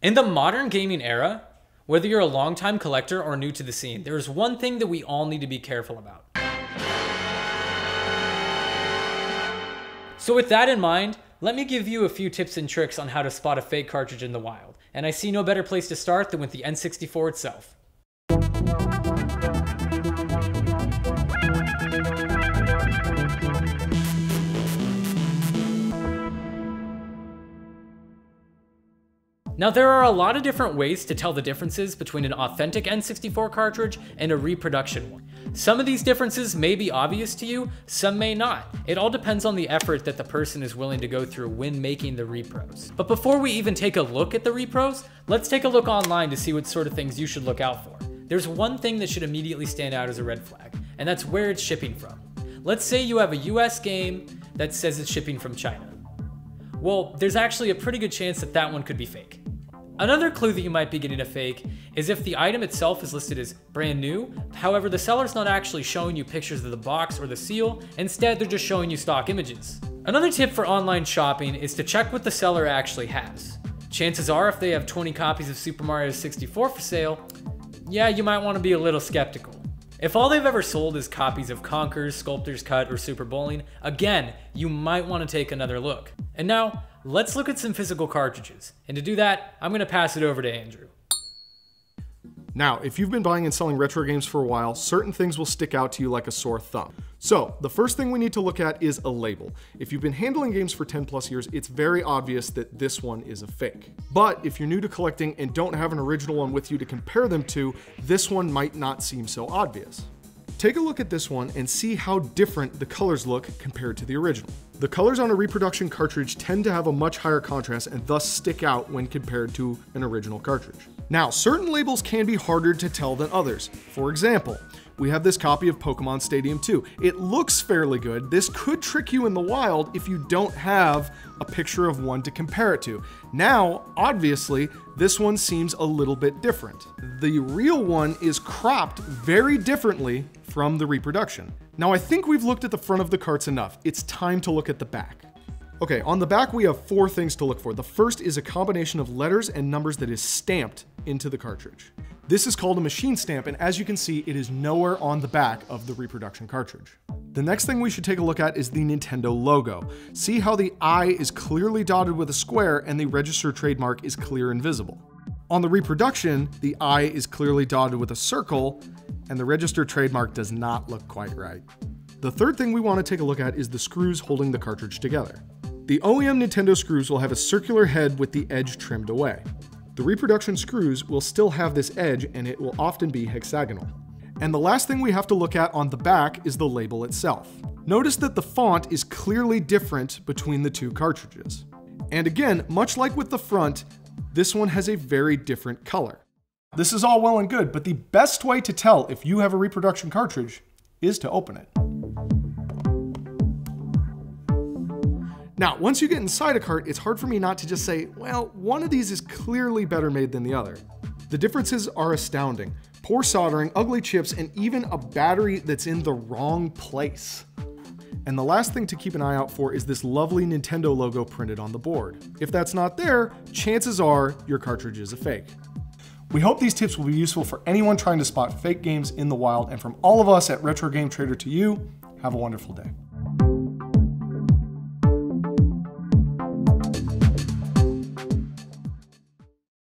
In the modern gaming era, whether you're a longtime collector or new to the scene, there is one thing that we all need to be careful about. So with that in mind, let me give you a few tips and tricks on how to spot a fake cartridge in the wild, and I see no better place to start than with the N64 itself. Now there are a lot of different ways to tell the differences between an authentic N64 cartridge and a reproduction one. Some of these differences may be obvious to you, some may not. It all depends on the effort that the person is willing to go through when making the repros. But before we even take a look at the repros, let's take a look online to see what sort of things you should look out for. There's one thing that should immediately stand out as a red flag, and that's where it's shipping from. Let's say you have a US game that says it's shipping from China. Well, there's actually a pretty good chance that that one could be fake. Another clue that you might be getting a fake is if the item itself is listed as brand new, however, the seller's not actually showing you pictures of the box or the seal, instead they're just showing you stock images. Another tip for online shopping is to check what the seller actually has. Chances are if they have 20 copies of Super Mario 64 for sale, yeah, you might want to be a little skeptical. If all they've ever sold is copies of Conker's, Sculptor's Cut, or Super Bowling, again, you might want to take another look. And now, let's look at some physical cartridges. And to do that, I'm going to pass it over to Andrew. Now, if you've been buying and selling retro games for a while, certain things will stick out to you like a sore thumb. So, the first thing we need to look at is a label. If you've been handling games for 10 plus years, it's very obvious that this one is a fake. But if you're new to collecting and don't have an original one with you to compare them to, this one might not seem so obvious. Take a look at this one and see how different the colors look compared to the original. The colors on a reproduction cartridge tend to have a much higher contrast and thus stick out when compared to an original cartridge. Now, certain labels can be harder to tell than others. For example, we have this copy of Pokémon Stadium 2. It looks fairly good. This could trick you in the wild if you don't have a picture of one to compare it to. Now, obviously, this one seems a little bit different. The real one is cropped very differently from the reproduction. Now I think we've looked at the front of the carts enough. It's time to look at the back. Okay, on the back we have four things to look for. The first is a combination of letters and numbers that is stamped into the cartridge. This is called a machine stamp, and as you can see, it is nowhere on the back of the reproduction cartridge. The next thing we should take a look at is the Nintendo logo. See how the I is clearly dotted with a square and the register trademark is clear and visible. On the reproduction, the I is clearly dotted with a circle, and the registered trademark does not look quite right. The third thing we want to take a look at is the screws holding the cartridge together. The OEM Nintendo screws will have a circular head with the edge trimmed away. The reproduction screws will still have this edge, and it will often be hexagonal. And the last thing we have to look at on the back is the label itself. Notice that the font is clearly different between the two cartridges. And again, much like with the front, this one has a very different color. This is all well and good, but the best way to tell if you have a reproduction cartridge is to open it. Now, once you get inside a cart, it's hard for me not to just say, well, one of these is clearly better made than the other. The differences are astounding. Poor soldering, ugly chips, and even a battery that's in the wrong place. And the last thing to keep an eye out for is this lovely Nintendo logo printed on the board. If that's not there, chances are your cartridge is a fake. We hope these tips will be useful for anyone trying to spot fake games in the wild, and from all of us at Retro Game Trader to you, have a wonderful day.